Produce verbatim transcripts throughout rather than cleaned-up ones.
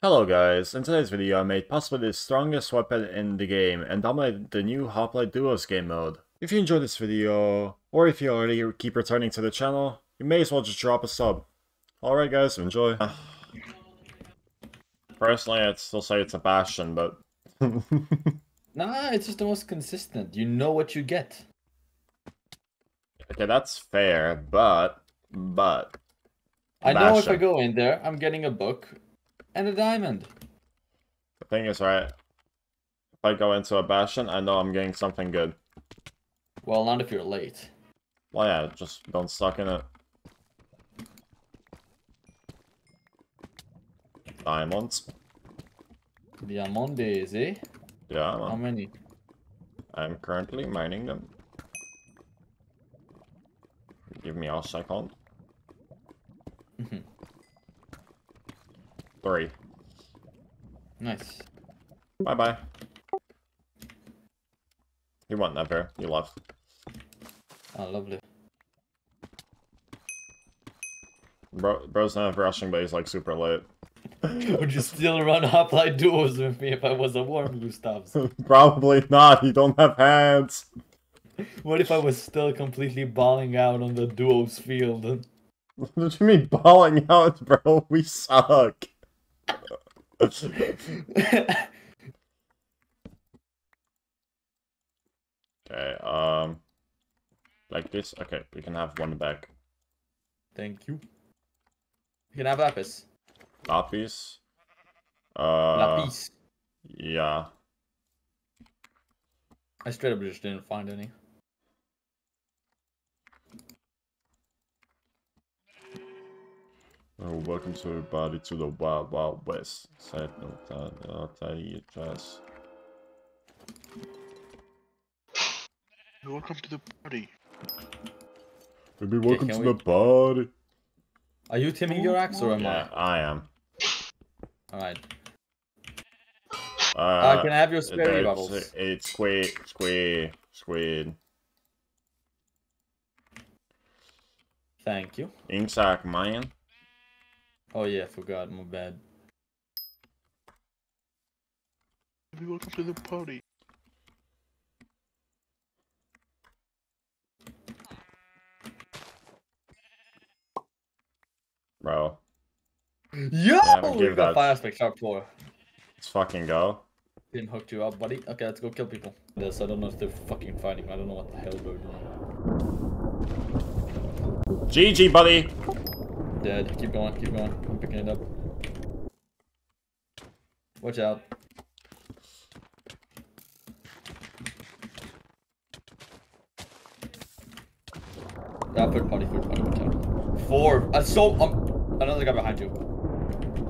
Hello guys, in today's video I made possibly the strongest weapon in the game and dominated the new Hoplite Duos game mode. If you enjoyed this video, or if you already keep returning to the channel, you may as well just drop a sub. Alright guys, enjoy. Personally I'd still say it's a Bastion, but... nah, it's just the most consistent, you know what you get. Okay, that's fair, but... but... I Bastion. know if I go in there, I'm getting a book. And a diamond. The thing is, right, if I go into a Bastion, I know I'm getting something good. Well, not if you're late. Well, yeah, just don't suck in it. Diamonds. Diamondes, eh? Yeah. How many? I'm currently mining them. Give me a second. Mm-hmm. Three. Nice. Bye bye. You want that bear? You left. Oh, lovely. Bro, bro's not rushing, but he's like super late. Would you still run Hoplite Duos with me if I was a warm Gustavus? Probably not. You don't have hands. What if I was still completely bawling out on the duos field? What do you mean bawling out, bro? We suck. Okay, um like this. Okay, we can have one back. Thank you. You can have lapis. Lapis. Uh lapis. Yeah. I straight up just didn't find any. Oh, welcome to everybody to the Wild Wild West. Side note, I'll tell you address. Welcome to the party. Baby, welcome okay, to we... the party. Are you timming your axe or am yeah, I? I am. Alright. Uh, uh, can I have your spare bubbles? It's, it's squid, squid, squid. Thank you. Inksack Mayan. Oh yeah, I forgot, my bad. Welcome to the party. Bro. Yo! Yeah, give got that. Fire aspect, sharp four. Let's fucking go. Didn't hook you up, buddy. Okay, let's go kill people. Yes, I don't know if they're fucking fighting. I don't know what the hell they're doing. G G, buddy! Dead. Keep going, keep going. I'm picking it up. Watch out. Yeah, third party, third party, watch out. Four! I so um, another guy behind you.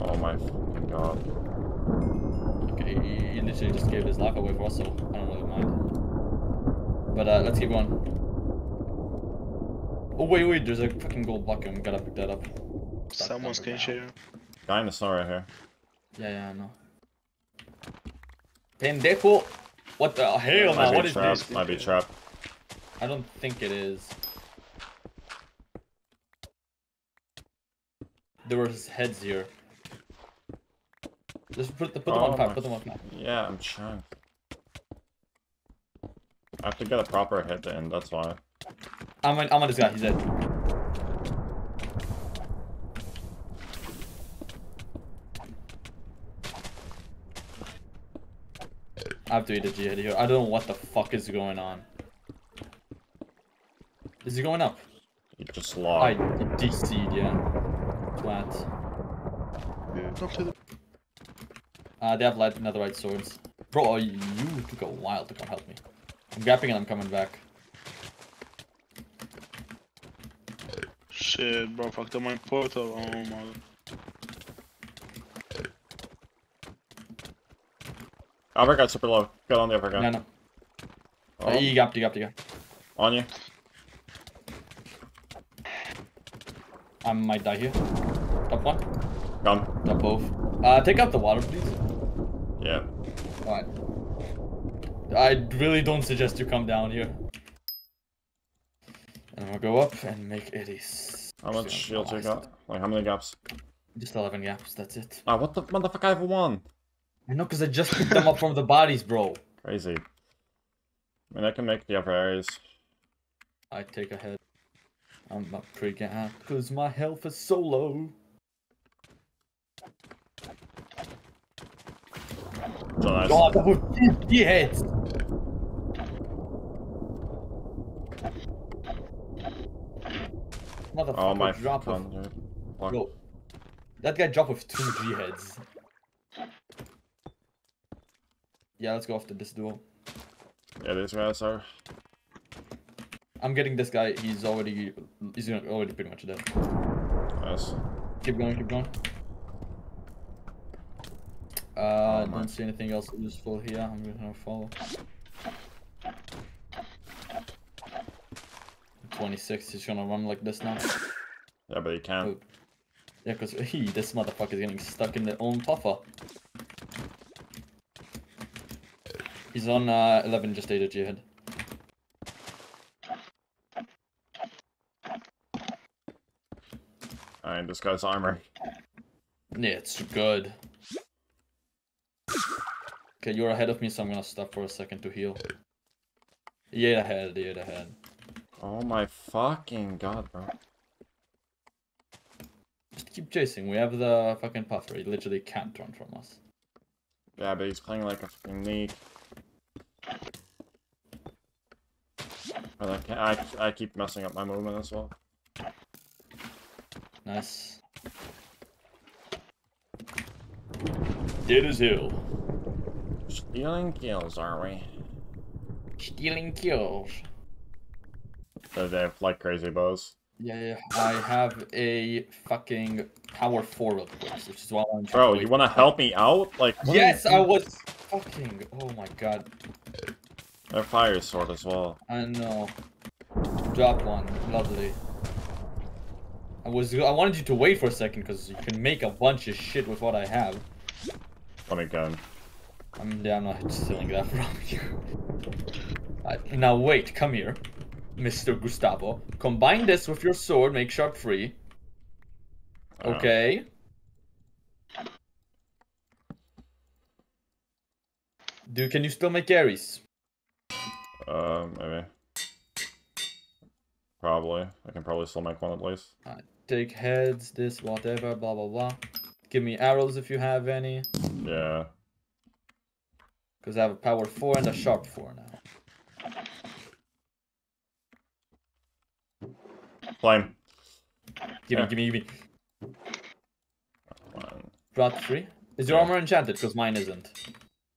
Oh my fucking god. Okay, he, he literally just gave his life away for us, so I don't really mind. But uh, let's keep going. Oh wait, wait, there's a fucking gold block and we gotta pick that up. Start Someone's can share. Dinosaur right here. Yeah, yeah, I know. Pendejo! What the hell, man? What is this? Might be trapped. I don't think it is. There were heads here. Just put, the, put oh, them on top, put them on top. Yeah, I'm trying. I have to get a proper hit in, that's why. I'm on, I'm on this guy, he's dead. I have to eat a G head here. I don't know what the fuck is going on. Is he going up? He just logged. I D C'd, yeah. Flat. Yeah. Uh, they have light, netherite swords. Bro, you took a while to come help me. I'm gapping and I'm coming back. Shit, bro, fucked up my portal. Oh my. Upper guy's super low. Get on the upper guy. No, no. Oh. Uh, you got, you got, you got. On you. I might die here. Top one. Gone. Top both. Uh, take out the water, please. Yeah. Alright. I really don't suggest you come down here. And we'll go up and make it. How much shields you got? Like, how many gaps? Just eleven gaps, that's it. Ah, what the motherfucker, I have one. I know, because I just picked them up from the bodies, bro. Crazy. I mean, I can make the other areas. I take a head. I'm not freaking out because my health is so low. So nice. God, that was fifty heads. Motherfucker, oh, my drop with... Bro, that guy dropped with two G heads. Yeah, let's go after this duo. Yeah, these guys are. I'm getting this guy. He's already, he's already pretty much dead. Nice. Keep going, keep going. Uh, I oh, don't man. see anything else useful here. I'm gonna follow. twenty-six. He's gonna run like this now. Yeah, but he can't. Oh. Yeah, cause he, this motherfucker is getting stuck in their own puffer. He's on uh, eleven. Just ate a G head. Alright, this guy's armor. Yeah, it's good. Okay, you're ahead of me, so I'm gonna stop for a second to heal. Yeah, ahead, yeah, ahead. Oh my fucking god, bro. Just keep chasing, we have the fucking puffer. He literally can't run from us. Yeah, but he's playing like a fucking league. But I, I, I keep messing up my movement as well. Nice. Dead as hell. Stealing kills, are we? Stealing kills. So they have like crazy bows. Yeah, yeah. I have a fucking power four real quick, which is why I'm trying. Bro, to you wanna help me out? Like. Yes, I was fucking. Oh my god. Their fire sword as well. I know. Drop one, lovely. I was I wanted you to wait for a second because you can make a bunch of shit with what I have. Let me go. I'm yeah, I'm not stealing that from you. Right, now wait, come here, Mister Gustavo. Combine this with your sword, make sharp three. Okay. Uh. Do can you still make carries? Um, uh, maybe. Probably. I can probably still make one at least. Right, take heads, this, whatever, blah blah blah. Give me arrows if you have any. Yeah. Because I have a power four and a sharp four now. Flame. Give yeah. me, give me, give me. One. Drop three. Is your yeah. armor enchanted? Because mine isn't.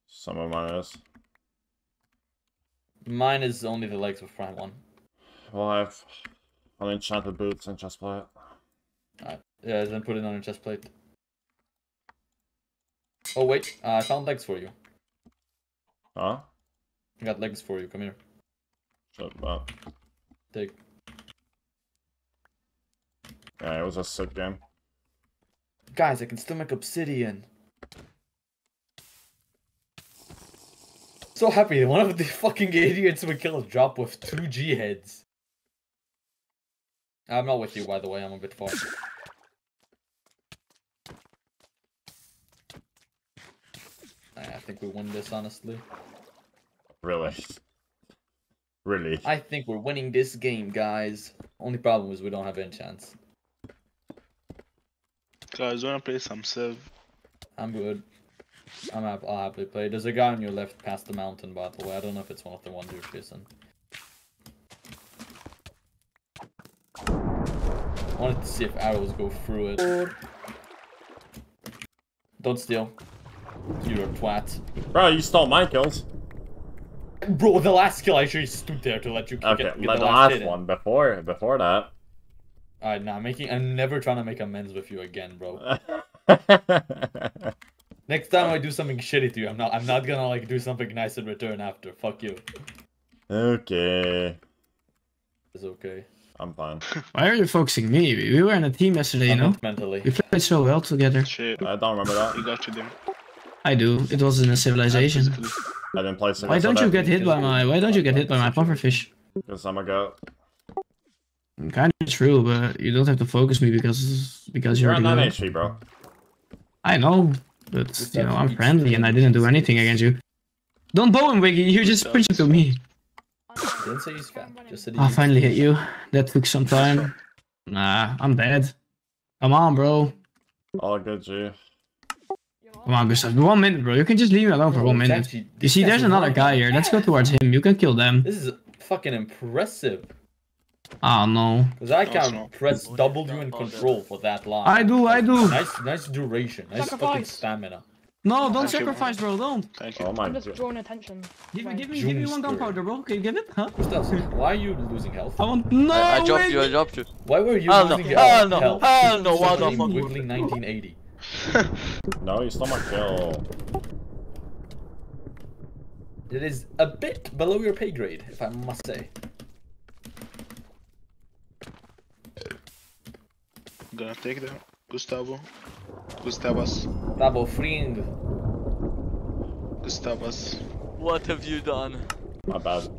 Some of mine is. Mine is only the legs with prime one. Well, I have unenchanted boots and chestplate. Right. Yeah, then put it on your chestplate. Oh wait, uh, I found legs for you. Huh? I got legs for you, come here. Shut up. Take. Yeah, it was a sick game. Guys, I can still make obsidian. So happy, one of the fucking idiots we killed dropped with two G heads. I'm not with you, by the way, I'm a bit far. I think we win this, honestly. Really? Really? I think we're winning this game, guys. Only problem is we don't have any chance. Guys, wanna play some Civ? I'm good. I'm happy, I'll happily play. There's a guy on your left past the mountain, by the way. I don't know if it's one of the ones you're chasing. I wanted to see if arrows go through it. Don't steal. You're a twat. Bro, you stole my kills. Bro, the last kill I actually stood there to let you okay, get, get the, the last, last one before before that. Alright, nah, making I'm never trying to make amends with you again, bro. Next time I do something shitty to you, I'm not I'm not gonna like do something nice in return after. Fuck you. Okay. It's okay. I'm fine. Why are you focusing me? We were in a team yesterday, you know? Mentally. We played so well together. Shit. I don't remember that. You got you, dude. I do. It was in a civilization. I didn't play civilization. Why don't you get hit by my why don't you get hit by my pufferfish? Because I'm a goat. Kinda true, but you don't have to focus me because because you're, you're a goat. You're on nine H P, bro. I know, but you know, I'm friendly and I didn't do anything against you. Don't bow him, Wiggy, you're just preaching to me. Didn't say you spam, just said you. I finally hit you. That took some time. Nah, I'm dead. Come on, bro. Oh, good, G. Come on, Gustav. One minute, bro. You can just leave me alone for one minute. You see, there's another guy here. Let's go towards him. You can kill them. This is fucking impressive. Oh no. Because I can press W and control for that line. I do, I do. Nice, nice duration. Nice fucking stamina. No, don't sacrifice, bro. Don't. Thank you. Oh my god. I'm just drawing attention. Give me, give me, give me one gunpowder, bro. Can you give it? Huh? Why are you losing health? I want no. I dropped you. I dropped you. Why were you losing health? No, no, hell no. What the fuck? Wiggling nineteen eighty. No, you stole my kill. It is a bit below your pay grade, if I must say. I'm gonna take them. Gustavo. Gustavus. Gustavo friend. Gustavus. What have you done? My bad.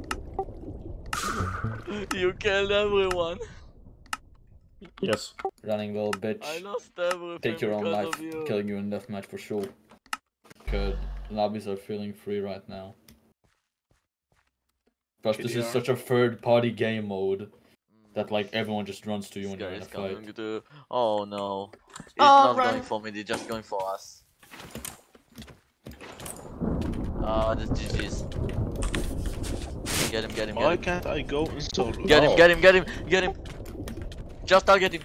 You killed everyone. Yes. Running little bitch. I lost everything. Take your own life. You. Killing you in deathmatch for sure. Good. Lobbies are feeling free right now. Gosh, this is such a third party game mode. That like everyone just runs to you when you're in a fight. To... Oh no. It's oh, not run. Going for me, they're just going for us. Ah, oh, this G G's. Get him, get him, get him. Why can't I go install? Get him, get him, get him, get him. Just target him.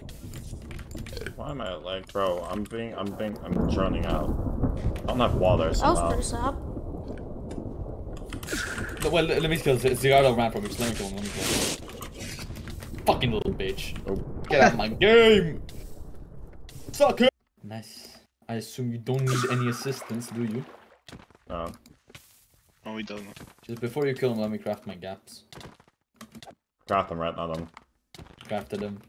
Why am I like, bro, I'm being, I'm being, I'm drowning out. I don't have water, so I'll first up. Well, let me kill Ziggardo ran from his lane to him. Fucking little bitch. Oh. Get out of my game! Suck it! Nice. I assume you don't need any assistance, do you? No. No, he doesn't. Just before you kill him, let me craft my gaps. Craft them right now, then. Crafted them.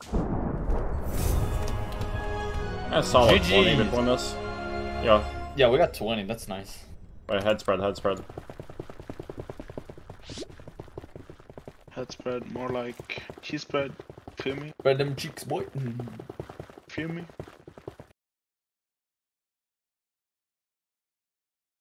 That's solid. twenty before this. Yeah. Yeah, we got twenty. That's nice. Right, head spread, head spread. Head spread, more like cheese spread. Feel me? Spread them cheeks, boy. Feel me?